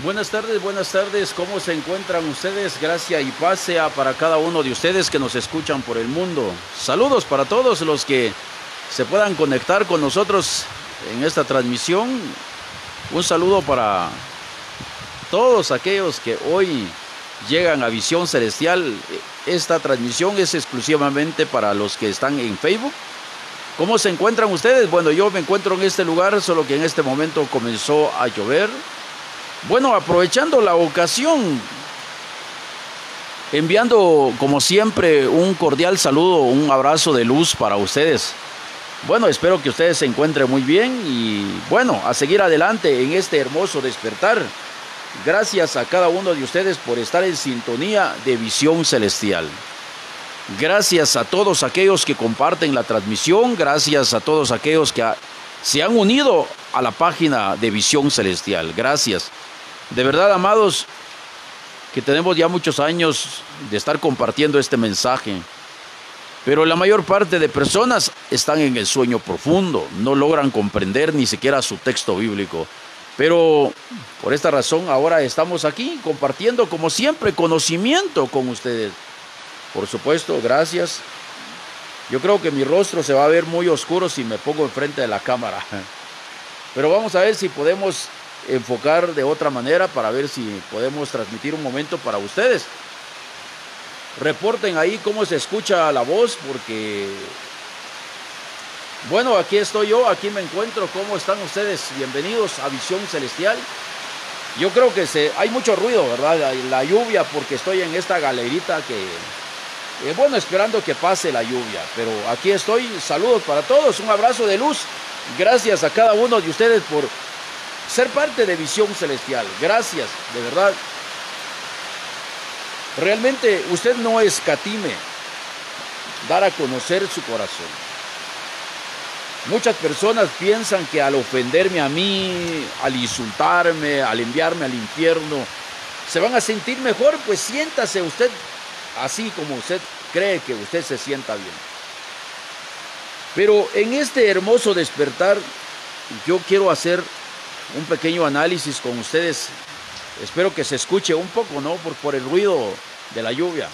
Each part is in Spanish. Buenas tardes, ¿cómo se encuentran ustedes? Gracia y paz sea para cada uno de ustedes que nos escuchan por el mundo. Saludos para todos los que se puedan conectar con nosotros en esta transmisión. Un saludo para todos aquellos que hoy llegan a Visión Celestial. Esta transmisión es exclusivamente para los que están en Facebook. ¿Cómo se encuentran ustedes? Bueno, yo me encuentro en este lugar, solo que en este momento comenzó a llover. Bueno, aprovechando la ocasión, enviando como siempre un cordial saludo, un abrazo de luz para ustedes. Bueno, espero que ustedes se encuentren muy bien y bueno, a seguir adelante en este hermoso despertar. Gracias a cada uno de ustedes por estar en sintonía de Visión Celestial. Gracias a todos aquellos que comparten la transmisión, gracias a todos aquellos que se han unido a la página de Visión Celestial. Gracias. De verdad, amados, que tenemos ya muchos años de estar compartiendo este mensaje, pero la mayor parte de personas están en el sueño profundo, no logran comprender ni siquiera su texto bíblico. Pero por esta razón ahora estamos aquí compartiendo, como siempre, conocimiento con ustedes. Por supuesto, gracias. Yo creo que mi rostro se va a ver muy oscuro si me pongo enfrente de la cámara. Pero vamos a ver si podemos enfocar de otra manera para ver si podemos transmitir un momento para ustedes. Reporten ahí cómo se escucha la voz, porque... bueno, aquí estoy yo, aquí me encuentro. ¿Cómo están ustedes? Bienvenidos a Visión Celestial. Yo creo que hay mucho ruido, ¿verdad? La lluvia, porque estoy en esta galerita que... bueno, esperando que pase la lluvia, pero aquí estoy. Saludos para todos, un abrazo de luz. Gracias a cada uno de ustedes por ser parte de Visión Celestial. Gracias, de verdad. Realmente usted no escatime dar a conocer su corazón. Muchas personas piensan que al ofenderme a mí, al insultarme, al enviarme al infierno, se van a sentir mejor. Pues siéntase usted así como usted cree que usted se sienta bien. Pero en este hermoso despertar, yo quiero hacer un pequeño análisis con ustedes. Espero que se escuche un poco, ¿no? Por el ruido de la lluvia.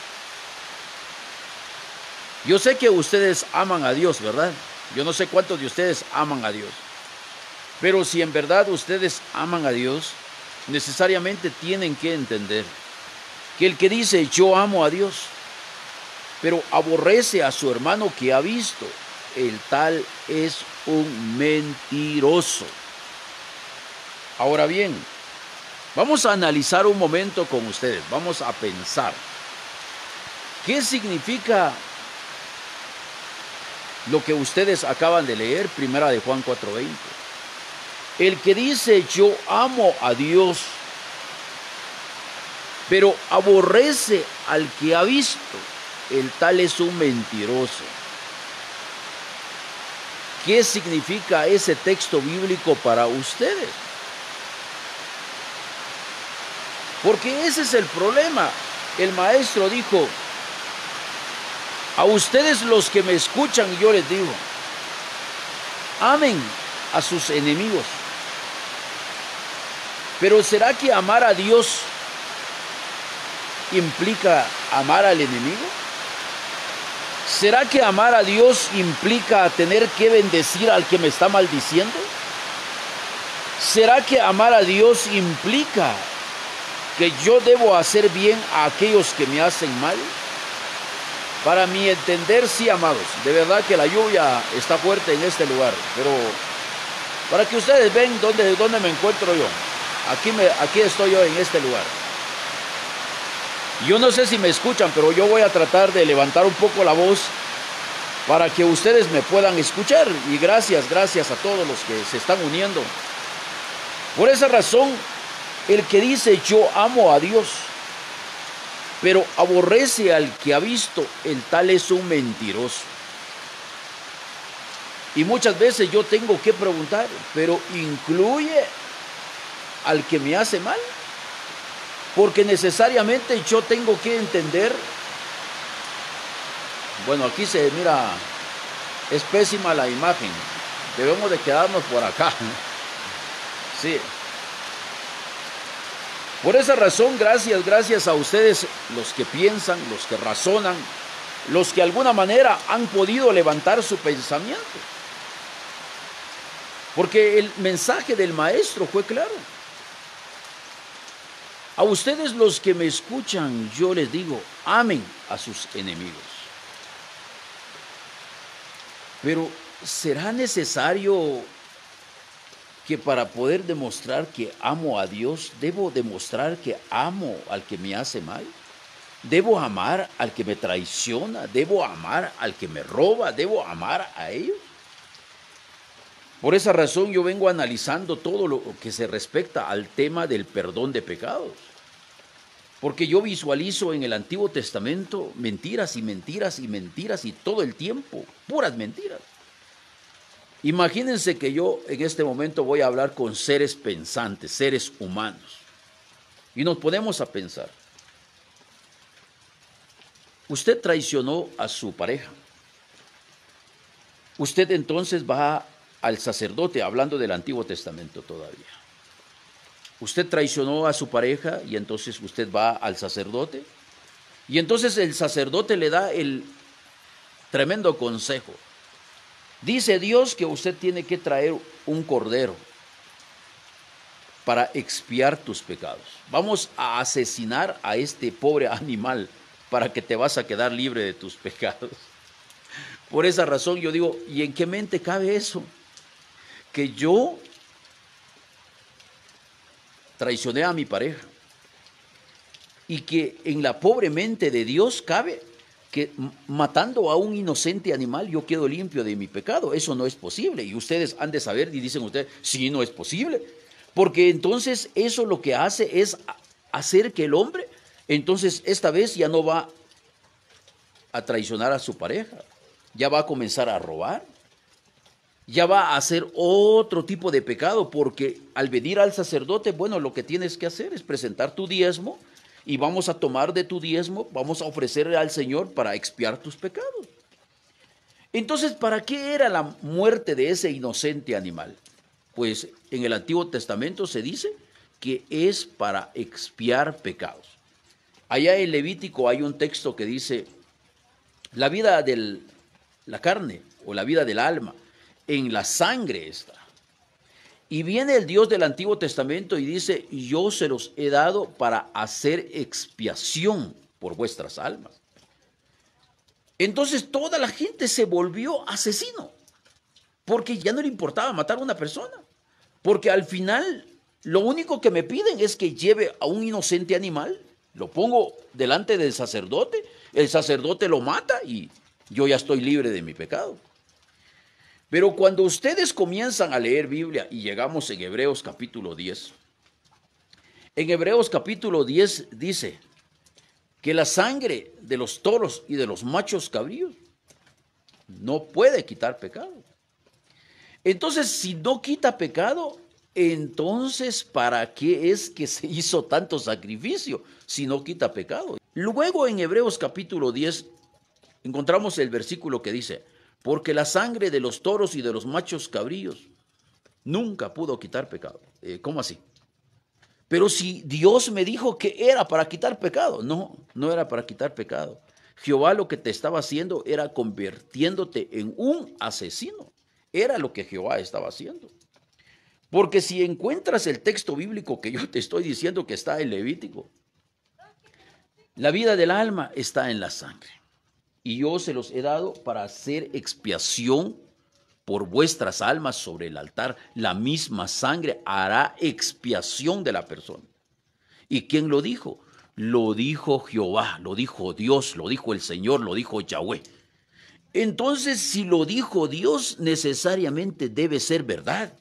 Yo sé que ustedes aman a Dios, ¿verdad? Yo no sé cuántos de ustedes aman a Dios. Pero si en verdad ustedes aman a Dios, necesariamente tienen que entender que el que dice yo amo a Dios, pero aborrece a su hermano que ha visto, el tal es un mentiroso. Ahora bien, vamos a analizar un momento con ustedes. Vamos a pensar, ¿qué significa lo que ustedes acaban de leer? Primera de Juan 4:20. El que dice yo amo a Dios, pero aborrece al que ha visto, el tal es un mentiroso. ¿Qué significa ese texto bíblico para ustedes? Porque ese es el problema. El maestro dijo, a ustedes los que me escuchan, yo les digo, amen a sus enemigos. Pero ¿será que amar a Dios implica amar al enemigo? ¿Será que amar a Dios implica tener que bendecir al que me está maldiciendo? ¿Será que amar a Dios implica que yo debo hacer bien a aquellos que me hacen mal? Para mi entender, sí, amados. De verdad que la lluvia está fuerte en este lugar, pero para que ustedes vean dónde me encuentro yo. Aquí estoy yo en este lugar. Yo no sé si me escuchan, pero yo voy a tratar de levantar un poco la voz para que ustedes me puedan escuchar. Y gracias a todos los que se están uniendo. Por esa razón, el que dice yo amo a Dios, pero aborrece al que ha visto, el tal es un mentiroso. Y muchas veces yo tengo que preguntar, ¿pero incluye al que me hace mal? Porque necesariamente yo tengo que entender, bueno, aquí se mira, es pésima la imagen, debemos de quedarnos por acá, sí, Por esa razón, gracias a ustedes, los que piensan, los que razonan, los que de alguna manera han podido levantar su pensamiento. Porque el mensaje del maestro fue claro. A ustedes los que me escuchan, yo les digo, amen a sus enemigos. Pero ¿será necesario que para poder demostrar que amo a Dios, debo demostrar que amo al que me hace mal? ¿Debo amar al que me traiciona? ¿Debo amar al que me roba? ¿Debo amar a ellos? Por esa razón yo vengo analizando todo lo que se respecta al tema del perdón de pecados. Porque yo visualizo en el Antiguo Testamento mentiras y mentiras y mentiras y todo el tiempo, puras mentiras. Imagínense que yo en este momento voy a hablar con seres pensantes, seres humanos. Y nos ponemos a pensar. Usted traicionó a su pareja. Usted entonces va al sacerdote, hablando del Antiguo Testamento todavía. Usted traicionó a su pareja y entonces usted va al sacerdote. Y entonces el sacerdote le da el tremendo consejo. Dice Dios que usted tiene que traer un cordero para expiar tus pecados. Vamos a asesinar a este pobre animal para que te vas a quedar libre de tus pecados. Por esa razón yo digo, ¿y en qué mente cabe eso? Que yo traicioné a mi pareja y que en la pobre mente de Dios cabe que matando a un inocente animal yo quedo limpio de mi pecado. Eso no es posible y ustedes han de saber y dicen ustedes, sí, no es posible. Porque entonces eso lo que hace es hacer que el hombre, entonces esta vez ya no va a traicionar a su pareja. Ya va a comenzar a robar, ya va a hacer otro tipo de pecado, porque al venir al sacerdote, bueno, lo que tienes que hacer es presentar tu diezmo y vamos a tomar de tu diezmo, vamos a ofrecerle al Señor para expiar tus pecados. Entonces, ¿para qué era la muerte de ese inocente animal? Pues en el Antiguo Testamento se dice que es para expiar pecados. Allá en Levítico hay un texto que dice, la vida del... la carne o la vida del alma, en la sangre está. Y viene el Dios del Antiguo Testamento y dice, yo se los he dado para hacer expiación por vuestras almas. Entonces toda la gente se volvió asesino, porque ya no le importaba matar a una persona, porque al final lo único que me piden es que lleve a un inocente animal, lo pongo delante del sacerdote, el sacerdote lo mata y... yo ya estoy libre de mi pecado. Pero cuando ustedes comienzan a leer Biblia y llegamos en Hebreos capítulo 10, en Hebreos capítulo 10 dice que la sangre de los toros y de los machos cabríos no puede quitar pecado. Entonces, si no quita pecado, entonces, ¿para qué es que se hizo tanto sacrificio si no quita pecado? Luego en Hebreos capítulo 10, encontramos el versículo que dice, porque la sangre de los toros y de los machos cabríos nunca pudo quitar pecado. ¿Cómo así? Pero si Dios me dijo que era para quitar pecado. No, no era para quitar pecado. Jehová lo que te estaba haciendo era convirtiéndote en un asesino. Era lo que Jehová estaba haciendo. Porque si encuentras el texto bíblico que yo te estoy diciendo que está en Levítico, la vida del alma está en la sangre. Y yo se los he dado para hacer expiación por vuestras almas sobre el altar. La misma sangre hará expiación de la persona. ¿Y quién lo dijo? Lo dijo Jehová, lo dijo Dios, lo dijo el Señor, lo dijo Yahweh. Entonces, si lo dijo Dios, necesariamente debe ser verdad.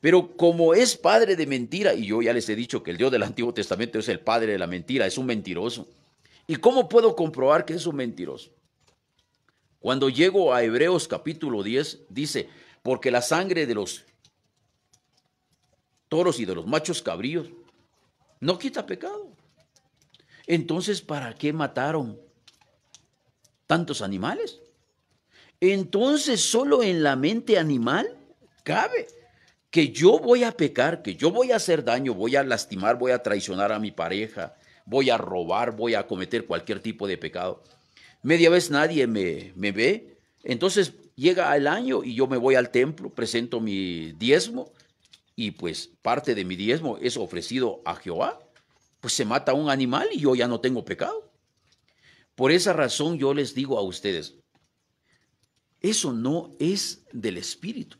Pero como es padre de mentira, y yo ya les he dicho que el Dios del Antiguo Testamento es el padre de la mentira, es un mentiroso. ¿Y cómo puedo comprobar que es un mentiroso? Cuando llego a Hebreos capítulo 10, dice, porque la sangre de los toros y de los machos cabríos no quita pecado. Entonces, ¿para qué mataron tantos animales? Entonces, solo en la mente animal cabe que yo voy a pecar, que yo voy a hacer daño, voy a lastimar, voy a traicionar a mi pareja, voy a robar, voy a cometer cualquier tipo de pecado. Media vez nadie me ve, entonces llega el año y yo me voy al templo, presento mi diezmo y pues parte de mi diezmo es ofrecido a Jehová. Pues se mata un animal y yo ya no tengo pecado. Por esa razón yo les digo a ustedes, eso no es del Espíritu.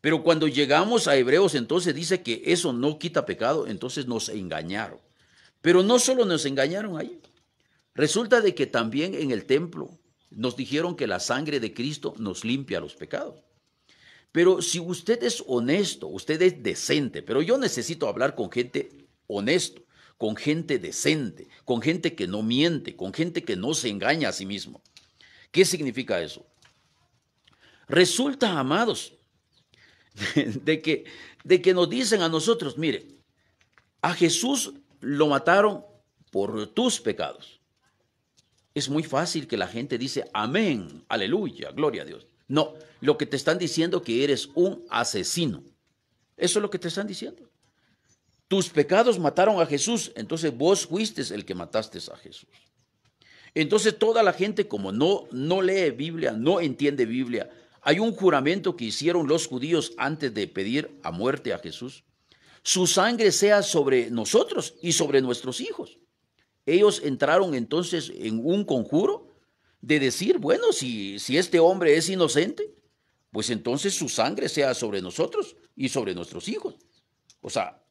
Pero cuando llegamos a Hebreos, entonces dice que eso no quita pecado, entonces nos engañaron. Pero no solo nos engañaron ahí. Resulta de que también en el templo nos dijeron que la sangre de Cristo nos limpia los pecados. Pero si usted es honesto, usted es decente, pero yo necesito hablar con gente honesta, con gente decente, con gente que no miente, con gente que no se engaña a sí mismo. ¿Qué significa eso? Resulta, amados, de que nos dicen a nosotros, mire, a Jesús lo mataron por tus pecados. Es muy fácil que la gente dice, amén, aleluya, gloria a Dios. No, lo que te están diciendo que eres un asesino. Eso es lo que te están diciendo. Tus pecados mataron a Jesús, entonces vos fuiste el que mataste a Jesús. Entonces toda la gente, como no lee Biblia, no entiende Biblia, hay un juramento que hicieron los judíos antes de pedir a muerte a Jesús. Su sangre sea sobre nosotros y sobre nuestros hijos. Ellos entraron entonces en un conjuro de decir, bueno, si este hombre es inocente, pues entonces su sangre sea sobre nosotros y sobre nuestros hijos. O sea,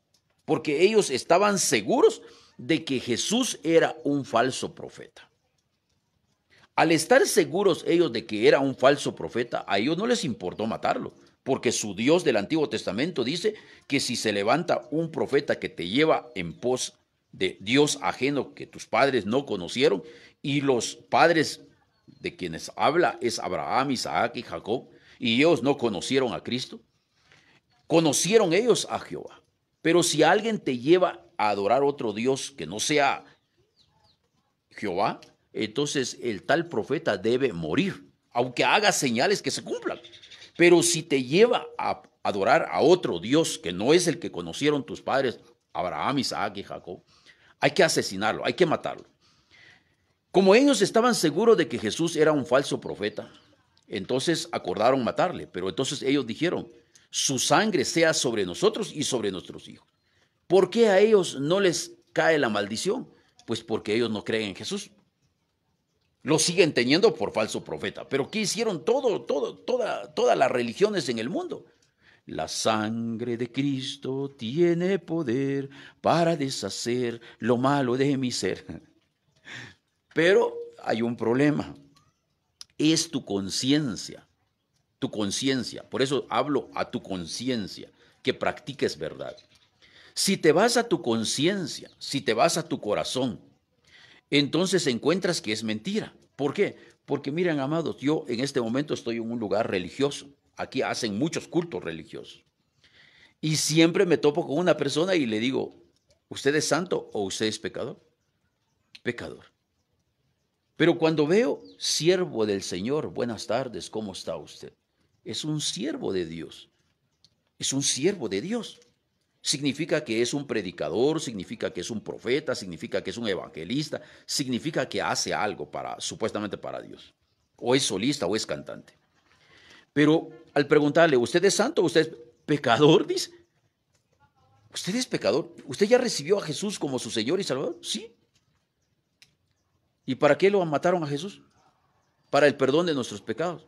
porque ellos estaban seguros de que Jesús era un falso profeta. Al estar seguros ellos de que era un falso profeta, a ellos no les importó matarlo, porque su Dios del Antiguo Testamento dice que si se levanta un profeta que te lleva en pos de Dios ajeno que tus padres no conocieron, y los padres de quienes habla es Abraham, Isaac y Jacob, y ellos no conocieron a Cristo, conocieron ellos a Jehová. Pero si alguien te lleva a adorar otro Dios que no sea Jehová, entonces el tal profeta debe morir, aunque haga señales que se cumplan. Pero si te lleva a adorar a otro Dios que no es el que conocieron tus padres, Abraham, Isaac y Jacob, hay que asesinarlo, hay que matarlo. Como ellos estaban seguros de que Jesús era un falso profeta, entonces acordaron matarle, pero entonces ellos dijeron, su sangre sea sobre nosotros y sobre nuestros hijos. ¿Por qué a ellos no les cae la maldición? Pues porque ellos no creen en Jesús. Lo siguen teniendo por falso profeta. Pero ¿qué hicieron todas las religiones en el mundo? La sangre de Cristo tiene poder para deshacer lo malo de mi ser. Pero hay un problema. Es tu conciencia. Tu conciencia. Por eso hablo a tu conciencia. Que practiques verdad. Si te vas a tu conciencia, si te vas a tu corazón, entonces encuentras que es mentira. ¿Por qué? Porque miren, amados, yo en este momento estoy en un lugar religioso. Aquí hacen muchos cultos religiosos. Y siempre me topo con una persona y le digo, ¿usted es santo o usted es pecador? Pecador. Pero cuando veo, siervo del Señor, buenas tardes, ¿cómo está usted? Es un siervo de Dios. Es un siervo de Dios. Significa que es un predicador, significa que es un profeta, significa que es un evangelista, significa que hace algo supuestamente para Dios. O es solista o es cantante. Pero al preguntarle, ¿usted es santo o usted es pecador? Dice, ¿usted es pecador? ¿Usted ya recibió a Jesús como su Señor y Salvador? Sí. ¿Y para qué lo mataron a Jesús? Para el perdón de nuestros pecados.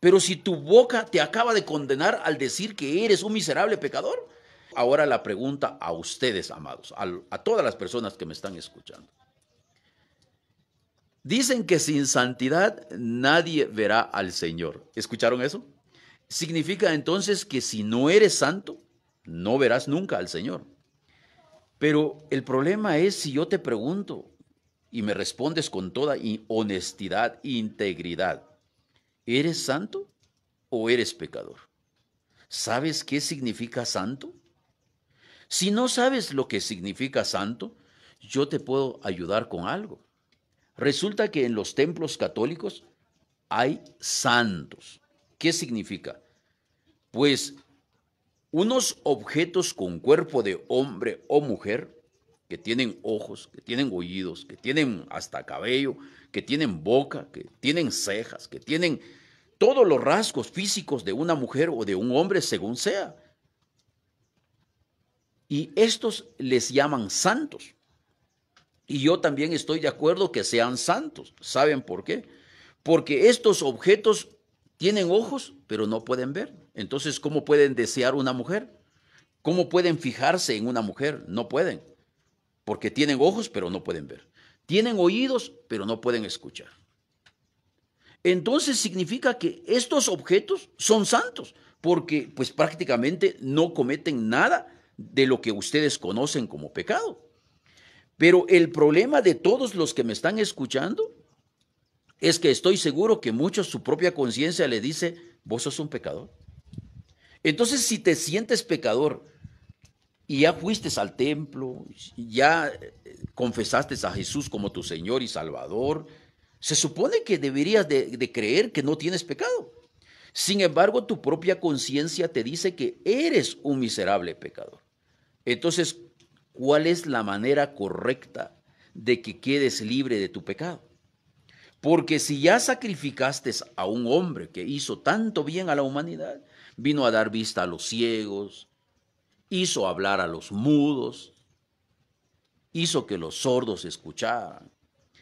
Pero si tu boca te acaba de condenar al decir que eres un miserable pecador. Ahora la pregunta a ustedes, amados, a todas las personas que me están escuchando. Dicen que sin santidad nadie verá al Señor. ¿Escucharon eso? Significa entonces que si no eres santo, no verás nunca al Señor. Pero el problema es si yo te pregunto y me respondes con toda honestidad e integridad. ¿Eres santo o eres pecador? ¿Sabes qué significa santo? Si no sabes lo que significa santo, yo te puedo ayudar con algo. Resulta que en los templos católicos hay santos. ¿Qué significa? Pues unos objetos con cuerpo de hombre o mujer, que tienen ojos, que tienen oídos, que tienen hasta cabello, que tienen boca, que tienen cejas, que tienen todos los rasgos físicos de una mujer o de un hombre, según sea. Y estos les llaman santos. Y yo también estoy de acuerdo que sean santos. ¿Saben por qué? Porque estos objetos tienen ojos, pero no pueden ver. Entonces, ¿cómo pueden desear una mujer? ¿Cómo pueden fijarse en una mujer? No pueden, porque tienen ojos, pero no pueden ver. Tienen oídos, pero no pueden escuchar. Entonces, significa que estos objetos son santos, porque pues prácticamente no cometen nada de lo que ustedes conocen como pecado. Pero el problema de todos los que me están escuchando es que estoy seguro que muchos su propia conciencia le dice, vos sos un pecador. Entonces, si te sientes pecador y ya fuiste al templo, ya confesaste a Jesús como tu Señor y Salvador, se supone que deberías de creer que no tienes pecado. Sin embargo, tu propia conciencia te dice que eres un miserable pecador. Entonces, ¿cuál es la manera correcta de que quedes libre de tu pecado? Porque si ya sacrificaste a un hombre que hizo tanto bien a la humanidad, vino a dar vista a los ciegos, hizo hablar a los mudos, hizo que los sordos escucharan,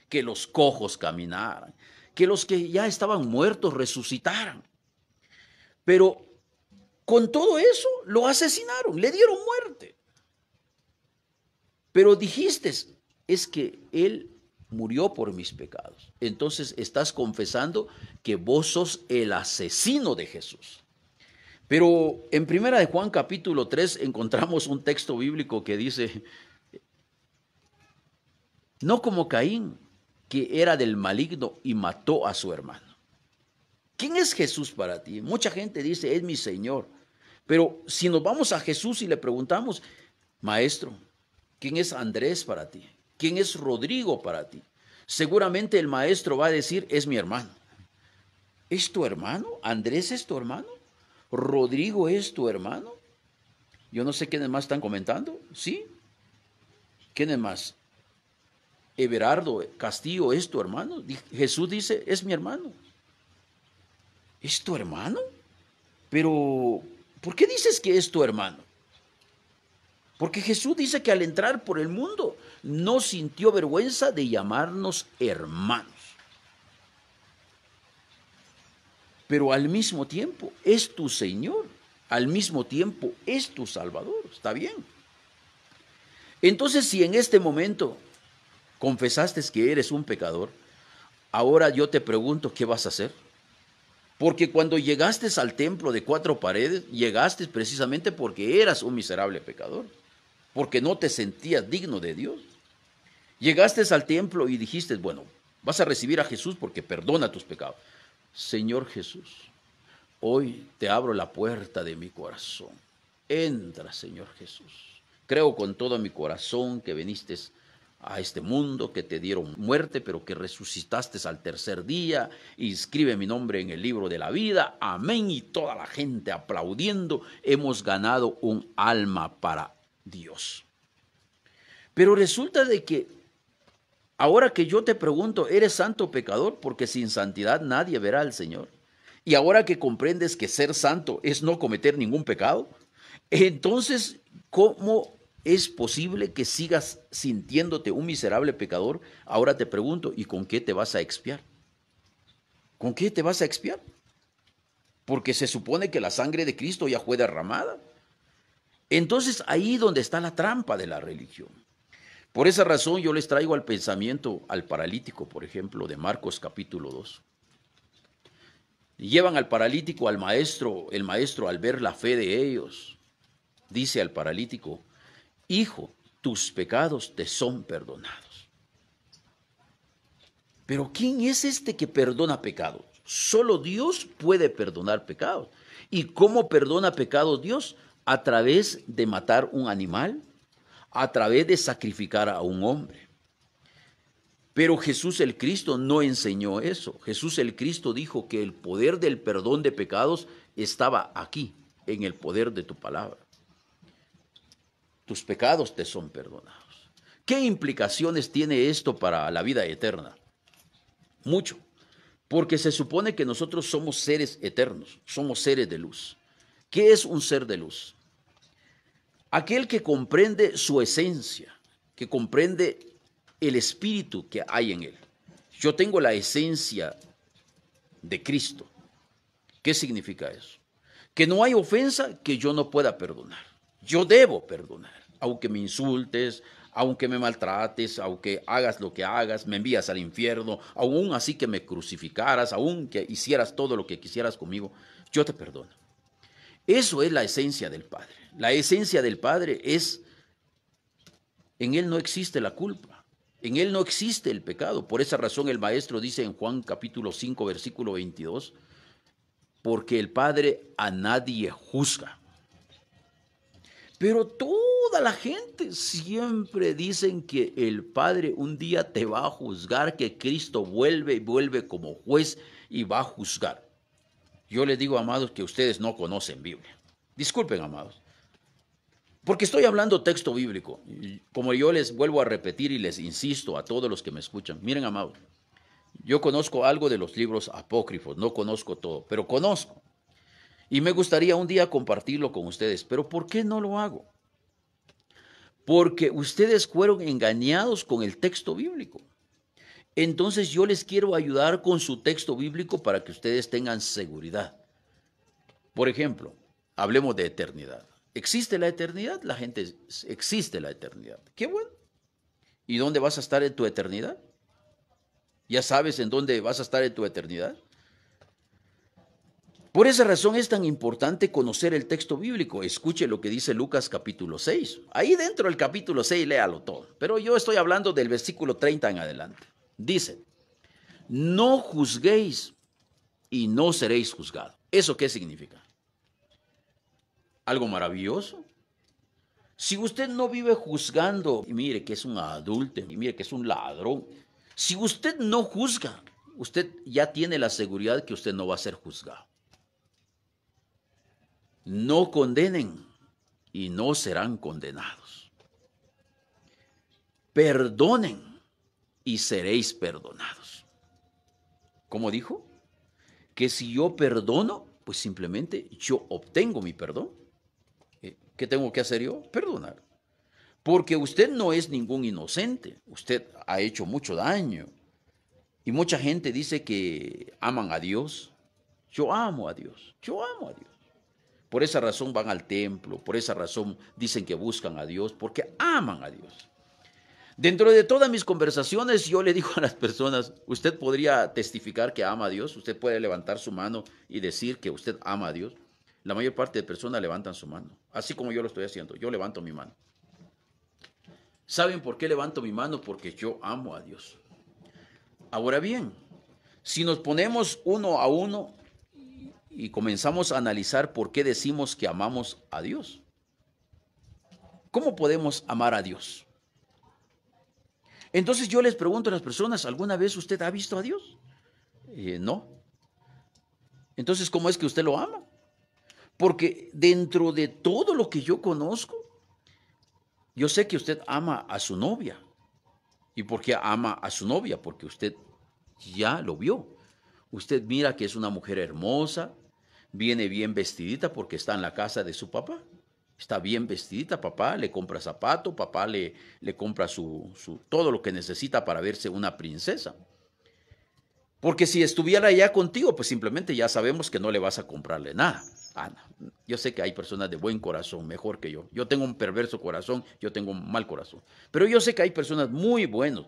que los cojos caminaran, que los que ya estaban muertos resucitaran. Pero con todo eso lo asesinaron, le dieron muerte. Pero dijiste, es que él murió por mis pecados. Entonces estás confesando que vos sos el asesino de Jesús. Pero en Primera de Juan capítulo 3 encontramos un texto bíblico que dice, no como Caín, que era del maligno y mató a su hermano. ¿Quién es Jesús para ti? Mucha gente dice, es mi Señor. Pero si nos vamos a Jesús y le preguntamos, maestro, ¿quién es Andrés para ti? ¿Quién es Rodrigo para ti? Seguramente el maestro va a decir, es mi hermano. ¿Es tu hermano? ¿Andrés es tu hermano? ¿Rodrigo es tu hermano? Yo no sé quiénes más están comentando, ¿sí? ¿Quiénes más? Everardo Castillo es tu hermano. Jesús dice, es mi hermano. ¿Es tu hermano? Pero, ¿por qué dices que es tu hermano? Porque Jesús dice que al entrar por el mundo no sintió vergüenza de llamarnos hermanos. Pero al mismo tiempo es tu Señor, al mismo tiempo es tu Salvador, ¿está bien? Entonces, si en este momento confesaste que eres un pecador, ahora yo te pregunto, ¿qué vas a hacer? Porque cuando llegaste al templo de cuatro paredes, llegaste precisamente porque eras un miserable pecador, porque no te sentías digno de Dios. Llegaste al templo y dijiste, bueno, vas a recibir a Jesús porque perdona tus pecados. Señor Jesús, hoy te abro la puerta de mi corazón. Entra, Señor Jesús. Creo con todo mi corazón que viniste a este mundo, que te dieron muerte, pero que resucitaste al tercer día. Inscribe mi nombre en el libro de la vida. Amén. Y toda la gente aplaudiendo, hemos ganado un alma para Dios. Pero resulta de que ahora que yo te pregunto, ¿eres santo pecador? Porque sin santidad nadie verá al Señor. Y ahora que comprendes que ser santo es no cometer ningún pecado, entonces, ¿cómo es posible que sigas sintiéndote un miserable pecador? Ahora te pregunto, ¿y con qué te vas a expiar? ¿Con qué te vas a expiar? Porque se supone que la sangre de Cristo ya fue derramada. Entonces, ahí donde está la trampa de la religión. Por esa razón yo les traigo al pensamiento al paralítico, por ejemplo, de Marcos capítulo 2. Llevan al paralítico al maestro. El maestro, al ver la fe de ellos, dice al paralítico, hijo, tus pecados te son perdonados. Pero ¿quién es este que perdona pecados? Solo Dios puede perdonar pecados. ¿Y cómo perdona pecados Dios? A través de matar un animal, a través de sacrificar a un hombre. Pero Jesús el Cristo no enseñó eso. Jesús el Cristo dijo que el poder del perdón de pecados estaba aquí, en el poder de tu palabra. Tus pecados te son perdonados. ¿Qué implicaciones tiene esto para la vida eterna? Mucho, porque se supone que nosotros somos seres eternos, somos seres de luz. ¿Qué es un ser de luz? Aquel que comprende su esencia, que comprende el espíritu que hay en él. Yo tengo la esencia de Cristo. ¿Qué significa eso? Que no hay ofensa que yo no pueda perdonar. Yo debo perdonar, aunque me insultes, aunque me maltrates, aunque hagas lo que hagas, me envías al infierno, aún así que me crucificaras, aún que hicieras todo lo que quisieras conmigo, yo te perdono. Eso es la esencia del Padre. La esencia del Padre es, en Él no existe la culpa, en Él no existe el pecado. Por esa razón el Maestro dice en Juan capítulo 5, versículo 22, porque el Padre a nadie juzga. Pero toda la gente siempre dicen que el Padre un día te va a juzgar, que Cristo vuelve y vuelve como juez y va a juzgar. Yo les digo, amados, que ustedes no conocen Biblia. Disculpen, amados, porque estoy hablando texto bíblico. Como yo les vuelvo a repetir y les insisto a todos los que me escuchan, miren, amados, yo conozco algo de los libros apócrifos, no conozco todo, pero conozco. Y me gustaría un día compartirlo con ustedes, pero ¿por qué no lo hago? Porque ustedes fueron engañados con el texto bíblico. Entonces yo les quiero ayudar con su texto bíblico para que ustedes tengan seguridad. Por ejemplo, hablemos de eternidad. ¿Existe la eternidad? La gente, existe la eternidad. ¡Qué bueno! ¿Y dónde vas a estar en tu eternidad? ¿Ya sabes en dónde vas a estar en tu eternidad? Por esa razón es tan importante conocer el texto bíblico. Escuche lo que dice Lucas capítulo 6. Ahí dentro del capítulo 6, léalo todo. Pero yo estoy hablando del versículo 30 en adelante. Dice, no juzguéis y no seréis juzgados. ¿Eso qué significa? Algo maravilloso. Si usted no vive juzgando, y mire que es un adúltero, y mire que es un ladrón. Si usted no juzga, usted ya tiene la seguridad que usted no va a ser juzgado. No condenen y no serán condenados. Perdonen y seréis perdonados. ¿Cómo dijo? Que si yo perdono, pues simplemente yo obtengo mi perdón. ¿Qué tengo que hacer yo? Perdonar. Porque usted no es ningún inocente. Usted ha hecho mucho daño. Y mucha gente dice que aman a Dios. Yo amo a Dios. Yo amo a Dios. Por esa razón van al templo, por esa razón dicen que buscan a Dios, porque aman a Dios. Dentro de todas mis conversaciones yo le digo a las personas, usted podría testificar que ama a Dios, usted puede levantar su mano y decir que usted ama a Dios. La mayor parte de personas levantan su mano, así como yo lo estoy haciendo, yo levanto mi mano. ¿Saben por qué levanto mi mano? Porque yo amo a Dios. Ahora bien, si nos ponemos uno a uno, y comenzamos a analizar por qué decimos que amamos a Dios. ¿Cómo podemos amar a Dios? Entonces yo les pregunto a las personas, ¿alguna vez usted ha visto a Dios? No. Entonces, ¿cómo es que usted lo ama? Porque dentro de todo lo que yo conozco, yo sé que usted ama a su novia. ¿Y por qué ama a su novia? Porque usted ya lo vio. Usted mira que es una mujer hermosa, viene bien vestidita porque está en la casa de su papá. Está bien vestidita, papá le compra zapato, papá le compra todo lo que necesita para verse una princesa. Porque si estuviera allá contigo, pues simplemente ya sabemos que no le vas a comprarle nada. Ana, yo sé que hay personas de buen corazón, mejor que yo. Yo tengo un perverso corazón, yo tengo un mal corazón. Pero yo sé que hay personas muy buenas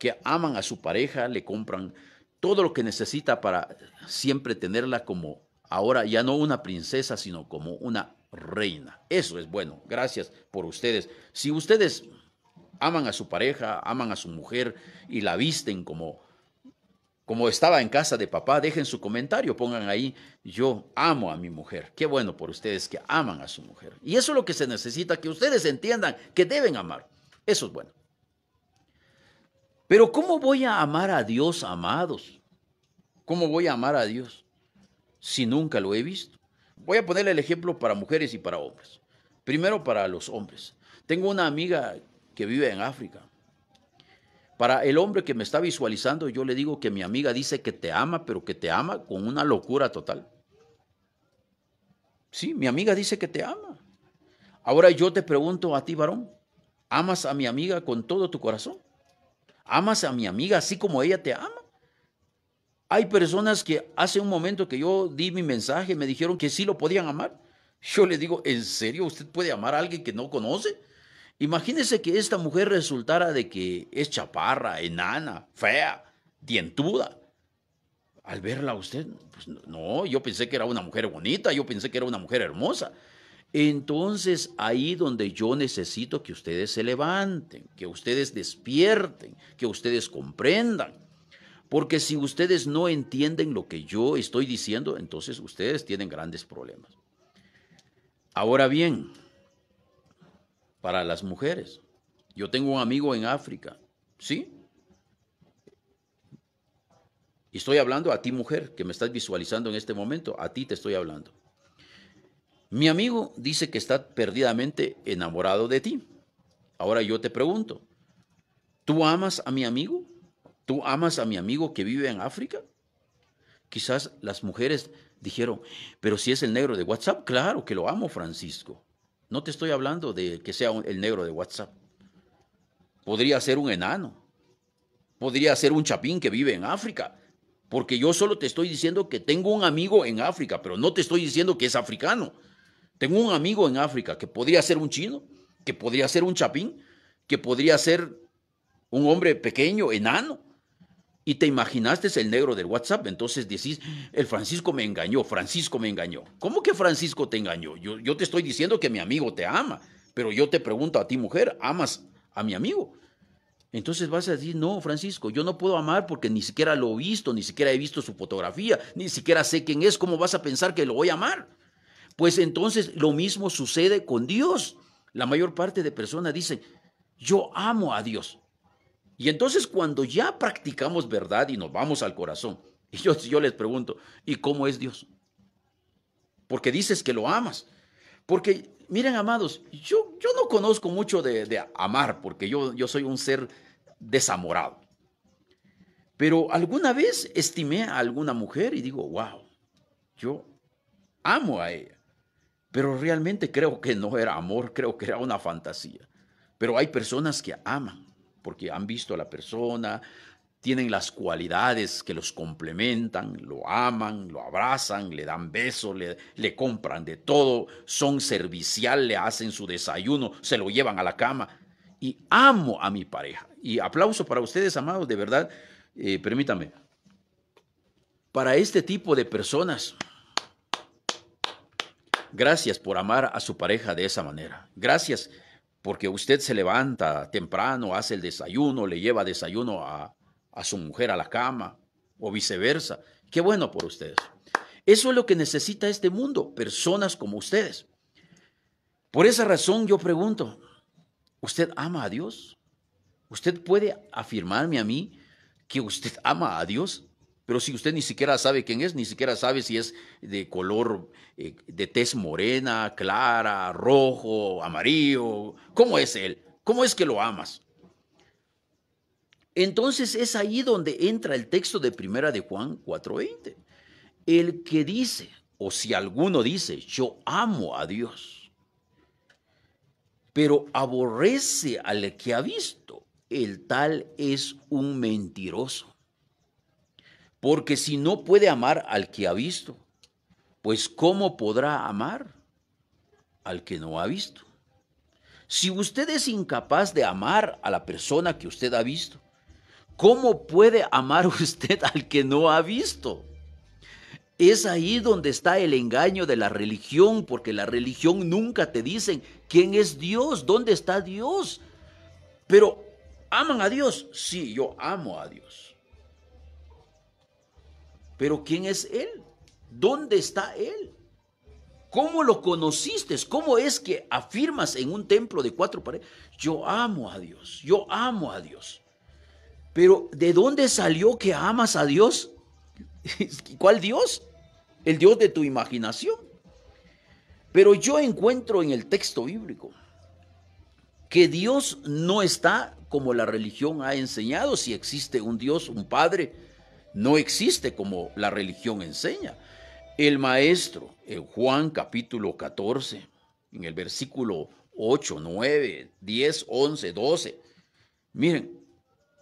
que aman a su pareja, le compran todo lo que necesita para siempre tenerla como ahora ya no una princesa, sino como una reina. Eso es bueno. Gracias por ustedes. Si ustedes aman a su pareja, aman a su mujer y la visten como estaba en casa de papá, dejen su comentario, pongan ahí, yo amo a mi mujer. Qué bueno por ustedes que aman a su mujer. Y eso es lo que se necesita, que ustedes entiendan que deben amar. Eso es bueno. Pero ¿cómo voy a amar a Dios, amados? ¿Cómo voy a amar a Dios si nunca lo he visto? Voy a ponerle el ejemplo para mujeres y para hombres. Primero para los hombres. Tengo una amiga que vive en África. Para el hombre que me está visualizando, yo le digo que mi amiga dice que te ama, pero que te ama con una locura total. Sí, mi amiga dice que te ama. Ahora yo te pregunto a ti, varón, ¿amas a mi amiga con todo tu corazón? ¿Amas a mi amiga así como ella te ama? Hay personas que hace un momento que yo di mi mensaje, me dijeron que sí lo podían amar. Yo les digo, ¿en serio usted puede amar a alguien que no conoce? Imagínese que esta mujer resultara de que es chaparra, enana, fea, dientuda. Al verla a usted, pues no, yo pensé que era una mujer bonita, yo pensé que era una mujer hermosa. Entonces, ahí donde yo necesito que ustedes se levanten, que ustedes despierten, que ustedes comprendan. Porque si ustedes no entienden lo que yo estoy diciendo, entonces ustedes tienen grandes problemas. Ahora bien, para las mujeres, yo tengo un amigo en África, ¿sí? Y estoy hablando a ti, mujer, que me estás visualizando en este momento. A ti te estoy hablando. Mi amigo dice que está perdidamente enamorado de ti. Ahora yo te pregunto, ¿tú amas a mi amigo? ¿Tú amas a mi amigo que vive en África? Quizás las mujeres dijeron, pero si es el negro de WhatsApp, claro que lo amo, Francisco. No te estoy hablando de que sea el negro de WhatsApp. Podría ser un enano. Podría ser un chapín que vive en África. Porque yo solo te estoy diciendo que tengo un amigo en África, pero no te estoy diciendo que es africano. Tengo un amigo en África que podría ser un chino, que podría ser un chapín, que podría ser un hombre pequeño, enano. Y te imaginaste el negro del WhatsApp, entonces decís, el Francisco me engañó, Francisco me engañó. ¿Cómo que Francisco te engañó? Yo te estoy diciendo que mi amigo te ama, pero yo te pregunto a ti, mujer, ¿amas a mi amigo? Entonces vas a decir, no, Francisco, yo no puedo amar porque ni siquiera lo he visto, ni siquiera he visto su fotografía, ni siquiera sé quién es, ¿cómo vas a pensar que lo voy a amar? Pues entonces lo mismo sucede con Dios. La mayor parte de personas dicen, yo amo a Dios. Y entonces cuando ya practicamos verdad y nos vamos al corazón, y yo les pregunto, ¿y cómo es Dios? Porque dices que lo amas. Porque, miren, amados, yo no conozco mucho de amar, porque yo soy un ser desamorado. Pero alguna vez estimé a alguna mujer y digo, wow, yo amo a ella. Pero realmente creo que no era amor, creo que era una fantasía. Pero hay personas que aman, porque han visto a la persona, tienen las cualidades que los complementan, lo aman, lo abrazan, le dan besos, le compran de todo, son servicial, le hacen su desayuno, se lo llevan a la cama. Y amo a mi pareja. Y aplauso para ustedes, amados, de verdad, permítame. Para este tipo de personas, gracias por amar a su pareja de esa manera. Gracias porque usted se levanta temprano, hace el desayuno, le lleva desayuno a su mujer a la cama, o viceversa. Qué bueno por ustedes. Eso es lo que necesita este mundo, personas como ustedes. Por esa razón yo pregunto, ¿usted ama a Dios? ¿Usted puede afirmarme a mí que usted ama a Dios? Pero si usted ni siquiera sabe quién es, ni siquiera sabe si es de color de tez morena, clara, rojo, amarillo, ¿cómo es él? ¿Cómo es que lo amas? Entonces es ahí donde entra el texto de Primera de Juan 4:20. El que dice, o si alguno dice, yo amo a Dios, pero aborrece al que ha visto, el tal es un mentiroso. Porque si no puede amar al que ha visto, pues ¿cómo podrá amar al que no ha visto? Si usted es incapaz de amar a la persona que usted ha visto, ¿cómo puede amar usted al que no ha visto? Es ahí donde está el engaño de la religión, porque la religión nunca te dicen quién es Dios, dónde está Dios. Pero, ¿aman a Dios? Sí, yo amo a Dios. Pero, ¿quién es Él? ¿Dónde está Él? ¿Cómo lo conociste? ¿Cómo es que afirmas en un templo de cuatro paredes? Yo amo a Dios, yo amo a Dios. Pero, ¿de dónde salió que amas a Dios? ¿Cuál Dios? El Dios de tu imaginación. Pero yo encuentro en el texto bíblico que Dios no está como la religión ha enseñado. Si existe un Dios, un Padre, no existe como la religión enseña. El maestro, en Juan capítulo 14, en el versículo 8, 9, 10, 11, 12, miren,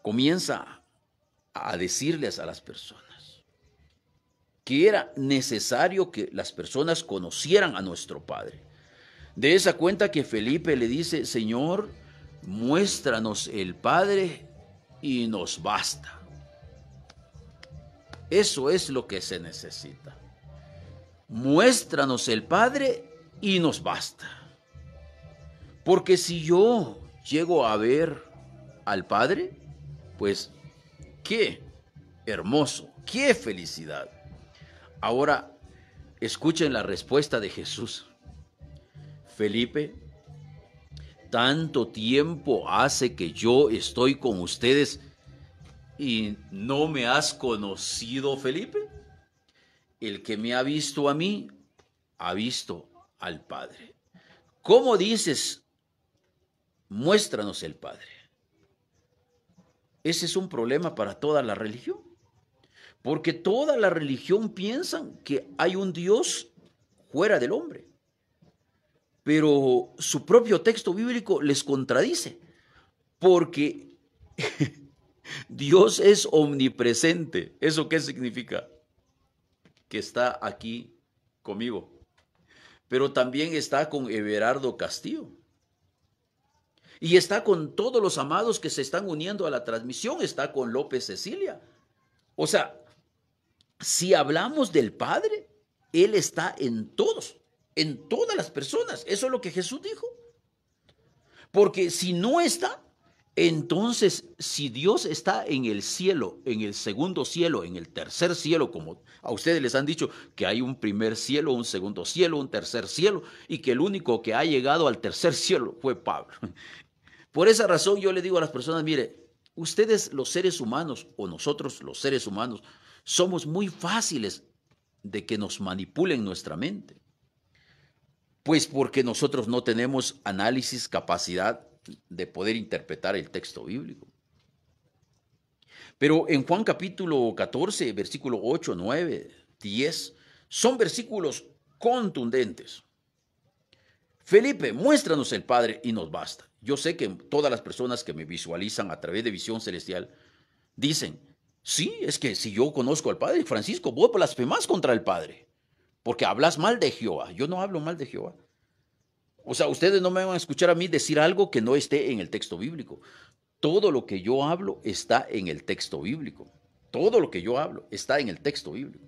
comienza a decirles a las personas que era necesario que las personas conocieran a nuestro Padre. De esa cuenta que Felipe le dice: Señor, muéstranos el Padre y nos basta. Eso es lo que se necesita. Muéstranos el Padre y nos basta. Porque si yo llego a ver al Padre, pues qué hermoso, qué felicidad. Ahora, escuchen la respuesta de Jesús. Felipe, tanto tiempo hace que yo estoy con ustedes y no me has conocido, Felipe. El que me ha visto a mí, ha visto al Padre. ¿Cómo dices, muéstranos el Padre? Ese es un problema para toda la religión. Porque toda la religión piensan que hay un Dios fuera del hombre. Pero su propio texto bíblico les contradice. Porque Dios es omnipresente. ¿Eso qué significa? Que está aquí conmigo. Pero también está con Everardo Castillo. Y está con todos los amados que se están uniendo a la transmisión. Está con López Cecilia. O sea, si hablamos del Padre, Él está en todos, en todas las personas. Eso es lo que Jesús dijo. Porque si no está, entonces si Dios está en el cielo, en el segundo cielo, en el tercer cielo, como a ustedes les han dicho, que hay un primer cielo, un segundo cielo, un tercer cielo, y que el único que ha llegado al tercer cielo fue Pablo. Por esa razón yo le digo a las personas, mire, ustedes los seres humanos, o nosotros los seres humanos, somos muy fáciles de que nos manipulen nuestra mente, pues porque nosotros no tenemos análisis, capacidad de poder interpretar el texto bíblico. Pero en Juan capítulo 14, versículo 8, 9, 10, son versículos contundentes. Felipe, muéstranos el Padre y nos basta. Yo sé que todas las personas que me visualizan a través de Visión Celestial dicen, sí, es que si yo conozco al Padre, Francisco, vos blasfemás contra el Padre, porque hablas mal de Jehová. Yo no hablo mal de Jehová. O sea, ustedes no me van a escuchar a mí decir algo que no esté en el texto bíblico. Todo lo que yo hablo está en el texto bíblico. Todo lo que yo hablo está en el texto bíblico.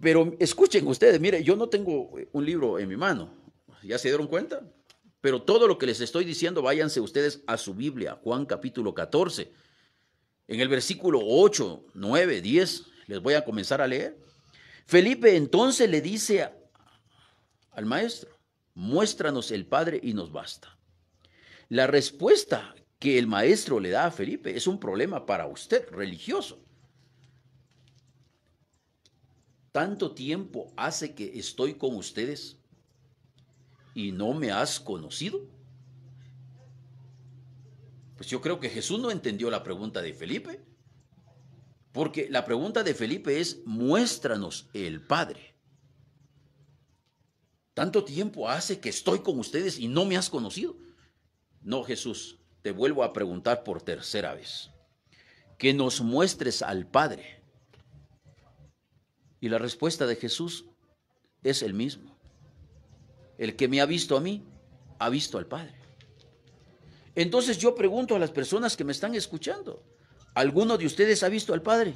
Pero escuchen ustedes, mire, yo no tengo un libro en mi mano. ¿Ya se dieron cuenta? Pero todo lo que les estoy diciendo, váyanse ustedes a su Biblia, Juan capítulo 14. En el versículo 8, 9, 10, les voy a comenzar a leer. Felipe entonces le dice al maestro, muéstranos el Padre y nos basta. La respuesta que el maestro le da a Felipe es un problema para usted, religioso. Tanto tiempo hace que estoy con ustedes y no me has conocido. Pues yo creo que Jesús no entendió la pregunta de Felipe, porque la pregunta de Felipe es, muéstranos el Padre. Tanto tiempo hace que estoy con ustedes y no me has conocido. No, Jesús, te vuelvo a preguntar por tercera vez, que nos muestres al Padre. Y la respuesta de Jesús es el mismo. El que me ha visto a mí, ha visto al Padre. Entonces yo pregunto a las personas que me están escuchando, ¿alguno de ustedes ha visto al Padre?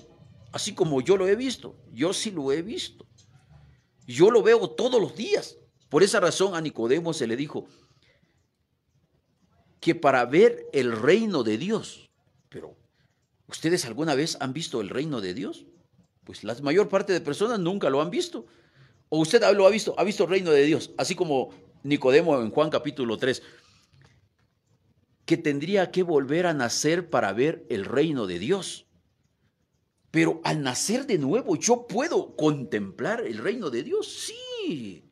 Así como yo lo he visto, yo sí lo he visto. Yo lo veo todos los días. Por esa razón a Nicodemo se le dijo que para ver el reino de Dios, pero ¿ustedes alguna vez han visto el reino de Dios? Pues la mayor parte de personas nunca lo han visto. ¿O usted lo ha visto el reino de Dios? Así como Nicodemo en Juan capítulo 3. Que tendría que volver a nacer para ver el reino de Dios. Pero al nacer de nuevo, ¿yo puedo contemplar el reino de Dios? Sí,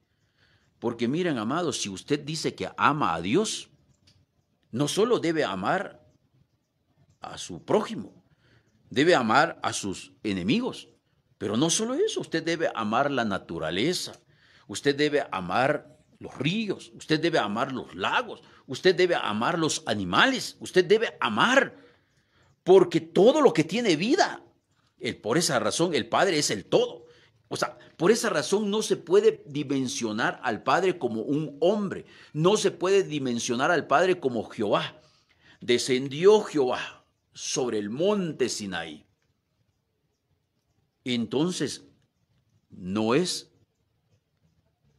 Porque miren, amados, si usted dice que ama a Dios, no solo debe amar a su prójimo, debe amar a sus enemigos. Pero no solo eso, usted debe amar la naturaleza, usted debe amar los ríos, usted debe amar los lagos, usted debe amar los animales, usted debe amar, porque todo lo que tiene vida, por esa razón el Padre es el todo. O sea, por esa razón no se puede dimensionar al Padre como un hombre, no se puede dimensionar al Padre como Jehová. Descendió Jehová sobre el monte Sinaí. Entonces, no es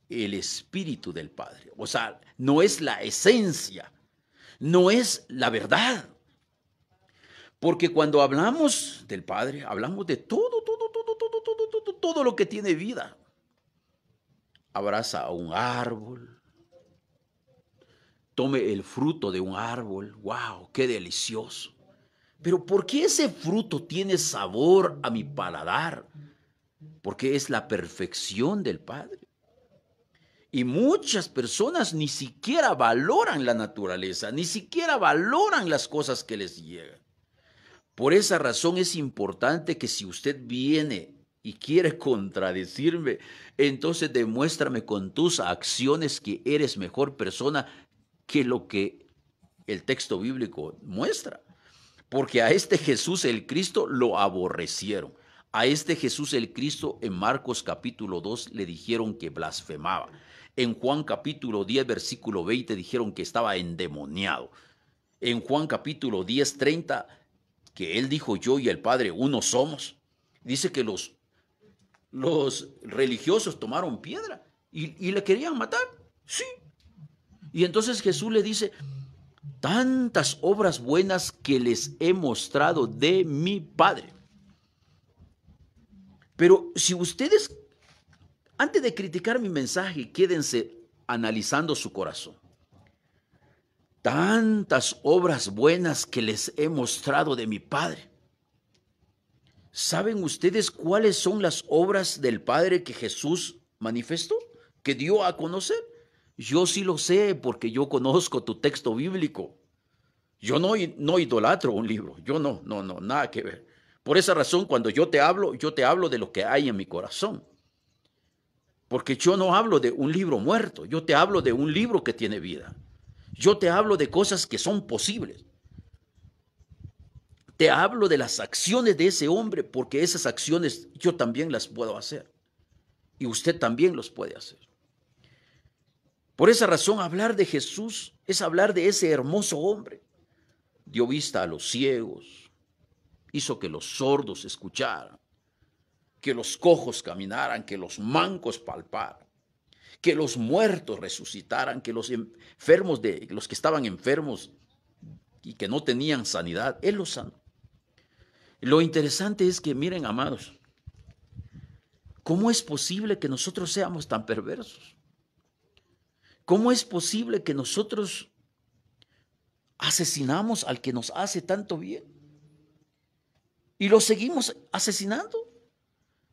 el espíritu del Padre, o sea, no es la esencia, no es la verdad. Porque cuando hablamos del Padre, hablamos de todo lo que tiene vida. Abraza a un árbol, tome el fruto de un árbol, wow, qué delicioso. Pero ¿por qué ese fruto tiene sabor a mi paladar? Porque es la perfección del Padre. Y muchas personas ni siquiera valoran la naturaleza, ni siquiera valoran las cosas que les llegan. Por esa razón es importante que si usted viene y quiere contradecirme, entonces demuéstrame con tus acciones que eres mejor persona que lo que el texto bíblico muestra. Porque a este Jesús el Cristo lo aborrecieron. A este Jesús el Cristo en Marcos capítulo 2 le dijeron que blasfemaba. En Juan capítulo 10 versículo 20 dijeron que estaba endemoniado. En Juan capítulo 10, 30, que él dijo yo y el Padre uno somos. Dice que los religiosos tomaron piedra y le querían matar. Sí. Y entonces Jesús le dice: tantas obras buenas que les he mostrado de mi Padre. Pero si ustedes, antes de criticar mi mensaje, quédense analizando su corazón. Tantas obras buenas que les he mostrado de mi Padre. ¿Saben ustedes cuáles son las obras del Padre que Jesús manifestó, que dio a conocer? Yo sí lo sé porque yo conozco tu texto bíblico. Yo no idolatro un libro. Yo no, nada que ver. Por esa razón, cuando yo te hablo de lo que hay en mi corazón. Porque yo no hablo de un libro muerto. Yo te hablo de un libro que tiene vida. Yo te hablo de cosas que son posibles. Te hablo de las acciones de ese hombre porque esas acciones yo también las puedo hacer. Y usted también los puede hacer. Por esa razón, hablar de Jesús es hablar de ese hermoso hombre. Dio vista a los ciegos, hizo que los sordos escucharan, que los cojos caminaran, que los mancos palparan, que los muertos resucitaran, que los enfermos, los que estaban enfermos y que no tenían sanidad, él los sanó. Lo interesante es que, miren, amados, ¿cómo es posible que nosotros seamos tan perversos? ¿Cómo es posible que nosotros asesinamos al que nos hace tanto bien? Y lo seguimos asesinando.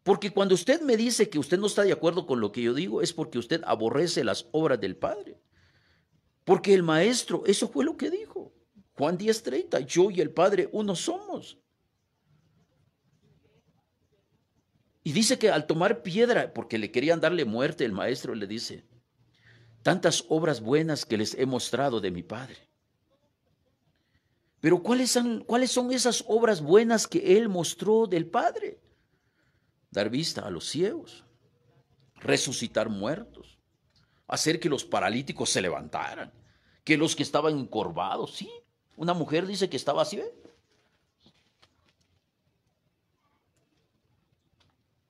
Porque cuando usted me dice que usted no está de acuerdo con lo que yo digo, es porque usted aborrece las obras del Padre. Porque el Maestro, eso fue lo que dijo. Juan 10:30, yo y el Padre uno somos. Y dice que al tomar piedra, porque le querían darle muerte, el Maestro le dice: tantas obras buenas que les he mostrado de mi Padre. Pero ¿cuáles son esas obras buenas que él mostró del Padre? Dar vista a los ciegos, resucitar muertos, hacer que los paralíticos se levantaran, que los que estaban encorvados, sí, una mujer dice que estaba así, ¿ve?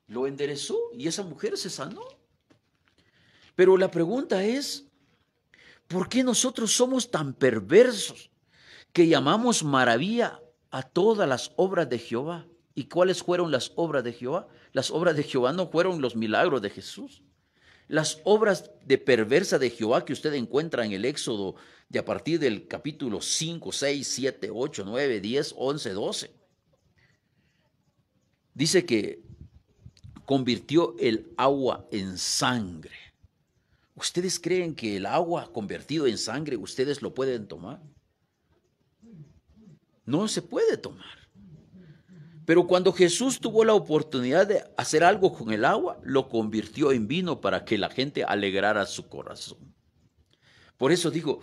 Lo enderezó y esa mujer se sanó. Pero la pregunta es, ¿por qué nosotros somos tan perversos que llamamos maravilla a todas las obras de Jehová? ¿Y cuáles fueron las obras de Jehová? Las obras de Jehová no fueron los milagros de Jesús. Las obras de perversa de Jehová que usted encuentra en el Éxodo de a partir del capítulo 5, 6, 7, 8, 9, 10, 11, 12. Dice que convirtió el agua en sangre. ¿Ustedes creen que el agua convertido en sangre, ustedes lo pueden tomar? No se puede tomar. Pero cuando Jesús tuvo la oportunidad de hacer algo con el agua, lo convirtió en vino para que la gente alegrara su corazón. Por eso digo,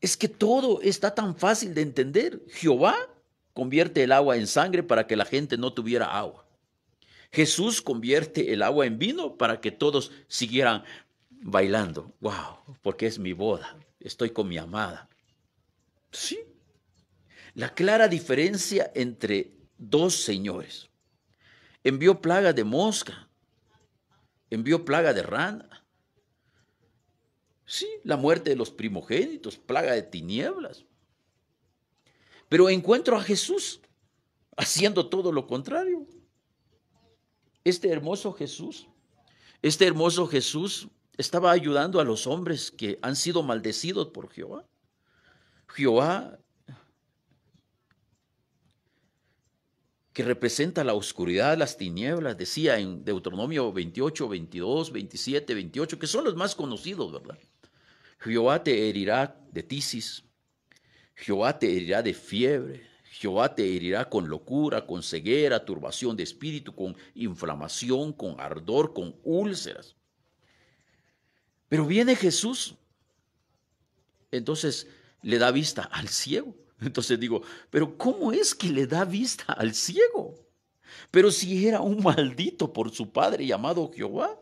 es que todo está tan fácil de entender. Jehová convierte el agua en sangre para que la gente no tuviera agua. Jesús convierte el agua en vino para que todos siguieran bailando. ¡Wow! Porque es mi boda, estoy con mi amada. Sí. La clara diferencia entre dos señores. Envió plaga de mosca, envió plaga de rana. Sí, la muerte de los primogénitos, plaga de tinieblas. Pero encuentro a Jesús haciendo todo lo contrario. Este hermoso Jesús estaba ayudando a los hombres que han sido maldecidos por Jehová. Jehová, que representa la oscuridad, las tinieblas, decía en Deuteronomio 28, 22, 27, 28, que son los más conocidos, ¿verdad? Jehová te herirá de tisis, Jehová te herirá de fiebre, Jehová te herirá con locura, con ceguera, turbación de espíritu, con inflamación, con ardor, con úlceras. Pero viene Jesús, entonces le da vista al ciego. Entonces digo, pero ¿cómo es que le da vista al ciego? Pero si era un maldito por su padre llamado Jehová.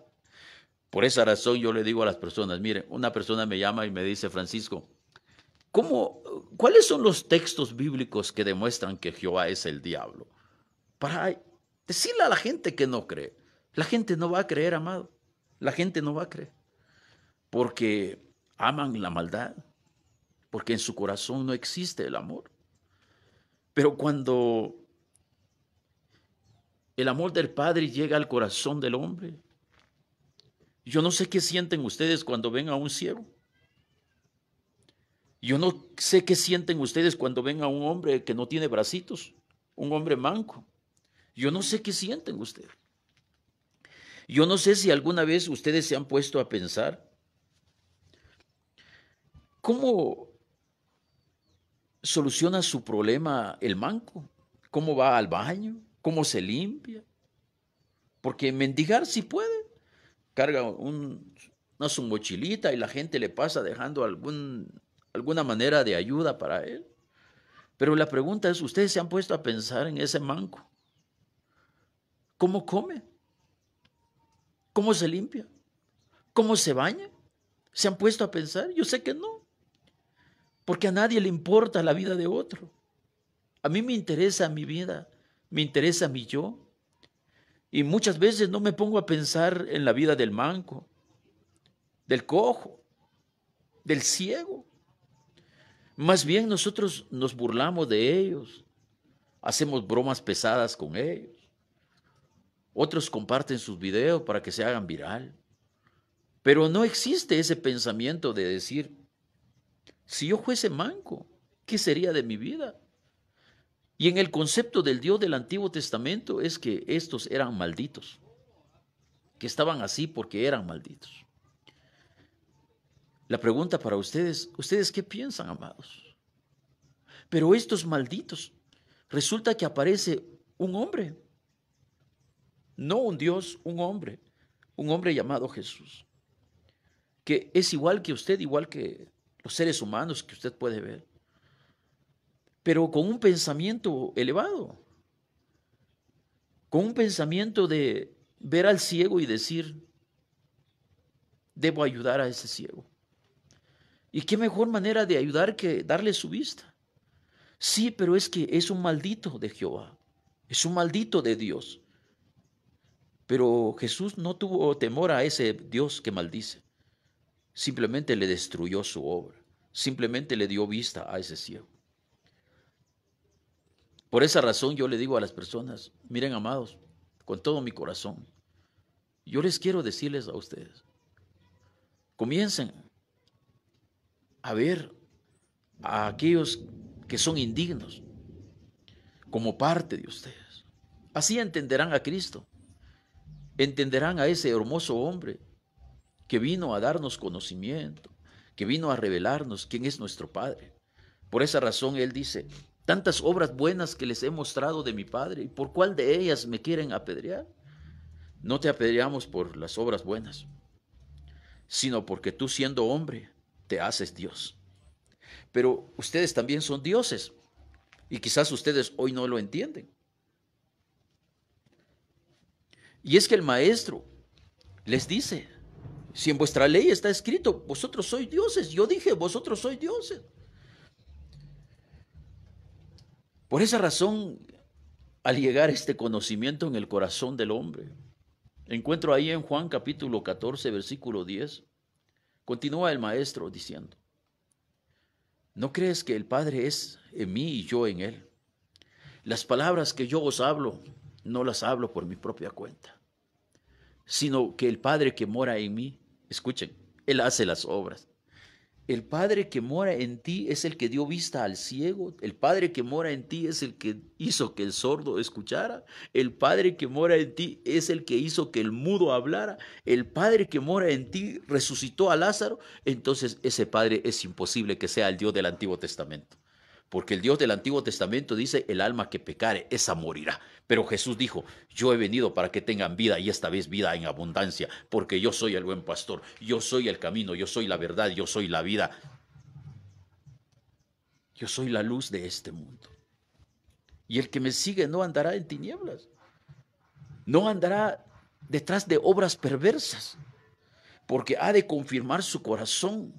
Por esa razón yo le digo a las personas, miren, una persona me llama y me dice, Francisco, ¿cuáles son los textos bíblicos que demuestran que Jehová es el diablo? Para decirle a la gente que no cree. La gente no va a creer, amado. La gente no va a creer. Porque aman la maldad. Porque en su corazón no existe el amor. Pero cuando el amor del Padre llega al corazón del hombre, yo no sé qué sienten ustedes cuando ven a un ciego. Yo no sé qué sienten ustedes cuando ven a un hombre que no tiene bracitos, un hombre manco. Yo no sé qué sienten ustedes. Yo no sé si alguna vez ustedes se han puesto a pensar cómo soluciona su problema el manco, cómo va al baño, cómo se limpia, porque mendigar sí puede, carga su mochilita y la gente le pasa dejando alguna manera de ayuda para él, pero la pregunta es, ¿ustedes se han puesto a pensar en ese manco? ¿Cómo come? ¿Cómo se limpia? ¿Cómo se baña? ¿Se han puesto a pensar? Yo sé que no. Porque a nadie le importa la vida de otro. A mí me interesa mi vida, me interesa mi yo. Y muchas veces no me pongo a pensar en la vida del manco, del cojo, del ciego. Más bien nosotros nos burlamos de ellos, hacemos bromas pesadas con ellos. Otros comparten sus videos para que se hagan viral. Pero no existe ese pensamiento de decir, si yo fuese manco, ¿qué sería de mi vida? Y en el concepto del Dios del Antiguo Testamento es que estos eran malditos, que estaban así porque eran malditos. La pregunta para ustedes, ¿ustedes qué piensan, amados? Pero estos malditos, resulta que aparece un hombre, no un Dios, un hombre llamado Jesús, que es igual que usted, igual que los seres humanos que usted puede ver, pero con un pensamiento elevado, con un pensamiento de ver al ciego y decir, debo ayudar a ese ciego. ¿Y qué mejor manera de ayudar que darle su vista? Sí, pero es que es un maldito de Jehová, es un maldito de Dios. Pero Jesús no tuvo temor a ese Dios que maldice. Simplemente le destruyó su obra. Simplemente le dio vista a ese ciego. Por esa razón yo le digo a las personas, miren, amados, con todo mi corazón, yo les quiero decirles a ustedes, comiencen a ver a aquellos que son indignos como parte de ustedes. Así entenderán a Cristo, entenderán a ese hermoso hombre que vino a darnos conocimiento, que vino a revelarnos quién es nuestro Padre. Por esa razón Él dice, tantas obras buenas que les he mostrado de mi Padre, ¿y por cuál de ellas me quieren apedrear? No te apedreamos por las obras buenas, sino porque tú siendo hombre te haces Dios. Pero ustedes también son dioses y quizás ustedes hoy no lo entienden. Y es que el maestro les dice, si en vuestra ley está escrito, vosotros sois dioses. Yo dije, vosotros sois dioses. Por esa razón, al llegar este conocimiento en el corazón del hombre, encuentro ahí en Juan capítulo 14, versículo 10, continúa el maestro diciendo, ¿no crees que el Padre es en mí y yo en Él? Las palabras que yo os hablo, no las hablo por mi propia cuenta, sino que el Padre que mora en mí, escuchen, Él hace las obras. El Padre que mora en ti es el que dio vista al ciego. El Padre que mora en ti es el que hizo que el sordo escuchara. El Padre que mora en ti es el que hizo que el mudo hablara. El Padre que mora en ti resucitó a Lázaro. Entonces ese Padre es imposible que sea el Dios del Antiguo Testamento. Porque el Dios del Antiguo Testamento dice, el alma que pecare, esa morirá. Pero Jesús dijo, yo he venido para que tengan vida y esta vez vida en abundancia, porque yo soy el buen pastor, yo soy el camino, yo soy la verdad, yo soy la vida. Yo soy la luz de este mundo. Y el que me sigue no andará en tinieblas, no andará detrás de obras perversas, porque ha de confirmar su corazón,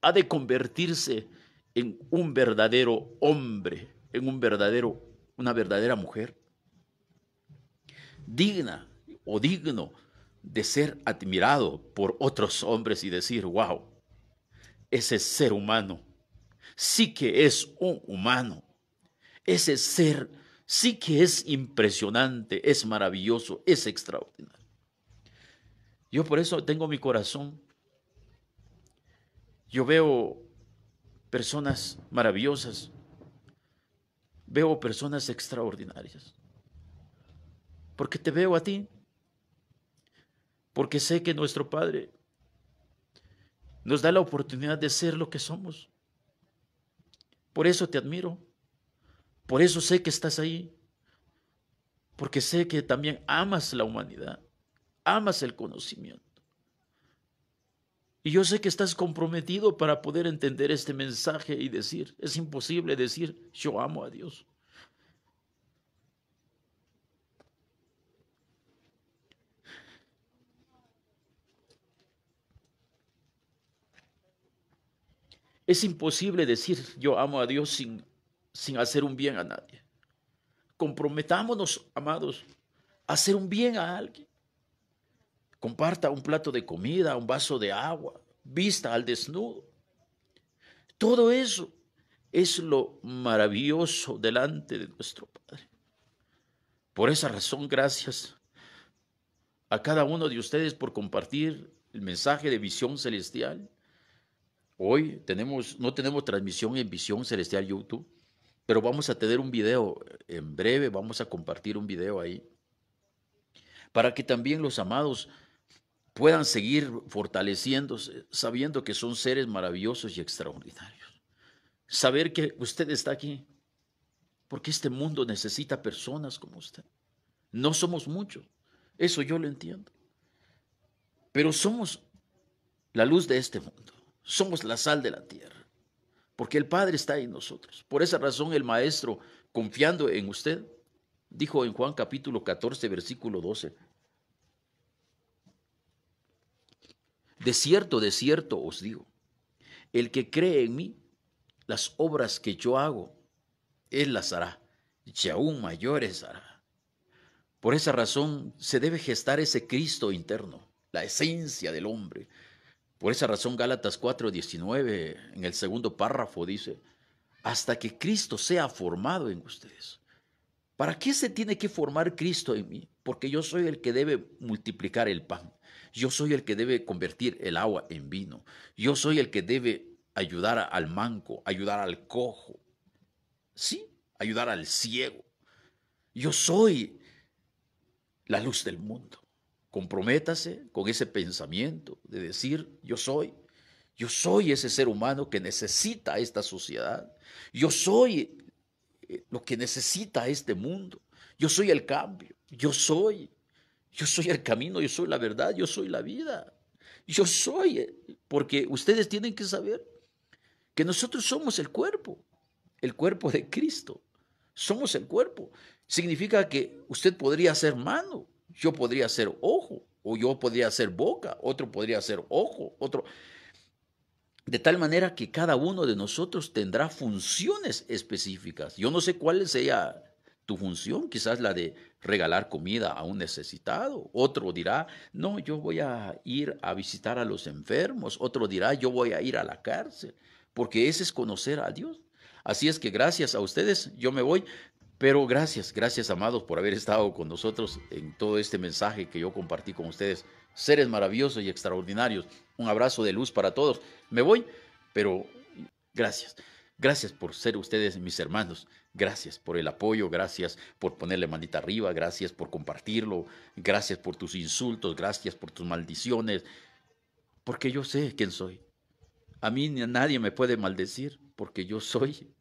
ha de convertirse en un verdadero hombre, en una verdadera mujer, digna o digno de ser admirado por otros hombres y decir, wow, ese ser humano sí que es un humano, ese ser sí que es impresionante, es maravilloso, es extraordinario. Yo por eso tengo mi corazón, yo veo personas maravillosas, veo personas extraordinarias, porque te veo a ti, porque sé que nuestro Padre nos da la oportunidad de ser lo que somos. Por eso te admiro, por eso sé que estás ahí, porque sé que también amas la humanidad, amas el conocimiento. Y yo sé que estás comprometido para poder entender este mensaje y decir, es imposible decir, yo amo a Dios. Es imposible decir, yo amo a Dios sin hacer un bien a nadie. Comprometámonos, amados, a hacer un bien a alguien. Comparta un plato de comida, un vaso de agua, vista al desnudo. Todo eso es lo maravilloso delante de nuestro Padre. Por esa razón, gracias a cada uno de ustedes por compartir el mensaje de Visión Celestial. Hoy no tenemos transmisión en Visión Celestial YouTube, pero vamos a tener un video en breve, vamos a compartir un video ahí, para que también los amados puedan seguir fortaleciéndose, sabiendo que son seres maravillosos y extraordinarios. Saber que usted está aquí, porque este mundo necesita personas como usted. No somos muchos, eso yo lo entiendo. Pero somos la luz de este mundo, somos la sal de la tierra, porque el Padre está en nosotros. Por esa razón el Maestro, confiando en usted, dijo en Juan capítulo 14, versículo 12, de cierto os digo, el que cree en mí, las obras que yo hago, él las hará, y aún mayores hará. Por esa razón se debe gestar ese Cristo interno, la esencia del hombre. Por esa razón Gálatas 4, 19, en el segundo párrafo dice, hasta que Cristo sea formado en ustedes. ¿Para qué se tiene que formar Cristo en mí? Porque yo soy el que debe multiplicar el pan. Yo soy el que debe convertir el agua en vino. Yo soy el que debe ayudar al manco, ayudar al cojo. Sí, ayudar al ciego. Yo soy la luz del mundo. Comprométase con ese pensamiento de decir, yo soy ese ser humano que necesita esta sociedad, yo soy lo que necesita este mundo, yo soy el cambio, yo soy el camino, yo soy la verdad, yo soy la vida, yo soy, porque ustedes tienen que saber que nosotros somos el cuerpo de Cristo, somos el cuerpo. Significa que usted podría ser mano, yo podría ser ojo, o yo podría ser boca, otro podría ser ojo, otro. De tal manera que cada uno de nosotros tendrá funciones específicas. Yo no sé cuál sea tu función, quizás la de regalar comida a un necesitado. Otro dirá, no, yo voy a ir a visitar a los enfermos. Otro dirá, yo voy a ir a la cárcel, porque ese es conocer a Dios. Así es que gracias a ustedes, yo me voy. Pero gracias, gracias amados por haber estado con nosotros en todo este mensaje que yo compartí con ustedes. Seres maravillosos y extraordinarios. Un abrazo de luz para todos. Me voy, pero gracias. Gracias por ser ustedes mis hermanos. Gracias por el apoyo. Gracias por ponerle manita arriba. Gracias por compartirlo. Gracias por tus insultos. Gracias por tus maldiciones. Porque yo sé quién soy. A mí nadie me puede maldecir porque yo soy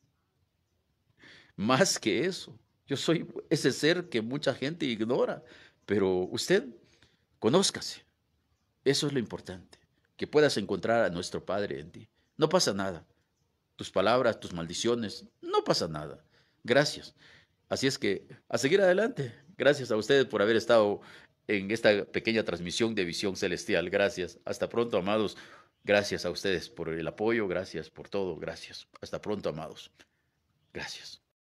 más que eso. Yo soy ese ser que mucha gente ignora, pero usted, conózcase. Eso es lo importante, que puedas encontrar a nuestro Padre en ti. No pasa nada. Tus palabras, tus maldiciones, no pasa nada. Gracias. Así es que, a seguir adelante. Gracias a ustedes por haber estado en esta pequeña transmisión de Visión Celestial. Gracias. Hasta pronto, amados. Gracias a ustedes por el apoyo. Gracias por todo. Gracias. Hasta pronto, amados. Gracias.